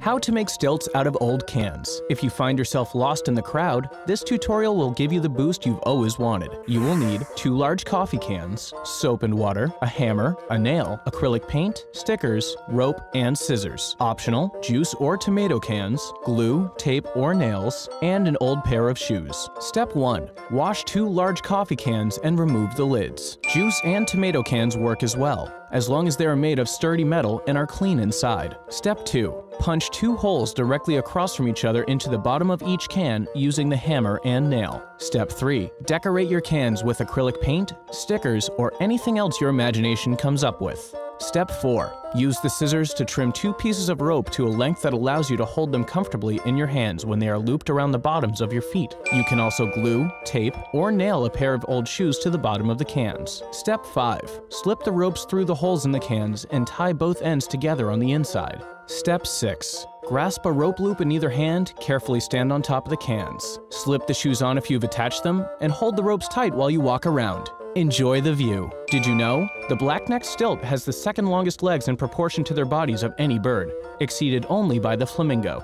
How to make stilts out of old cans. If you find yourself lost in the crowd, this tutorial will give you the boost you've always wanted. You will need 2 large coffee cans, soap and water, a hammer, a nail, acrylic paint, stickers, rope, and scissors. Optional, juice or tomato cans, glue, tape, or nails, and an old pair of shoes. Step 1. Wash 2 large coffee cans and remove the lids. Juice and tomato cans work as well, as long as they are made of sturdy metal and are clean inside. Step 2. Punch 2 holes directly across from each other into the bottom of each can using the hammer and nail. Step 3. Decorate your cans with acrylic paint, stickers, or anything else your imagination comes up with. Step 4. Use the scissors to trim 2 pieces of rope to a length that allows you to hold them comfortably in your hands when they are looped around the bottoms of your feet. You can also glue, tape, or nail a pair of old shoes to the bottom of the cans. Step 5. Slip the ropes through the holes in the cans and tie both ends together on the inside. Step 6. Grasp a rope loop in either hand, carefully stand on top of the cans. Slip the shoes on if you've attached them, and hold the ropes tight while you walk around. Enjoy the view. Did you know? The blackneck stilt has the 2nd longest legs in proportion to their bodies of any bird, exceeded only by the flamingo.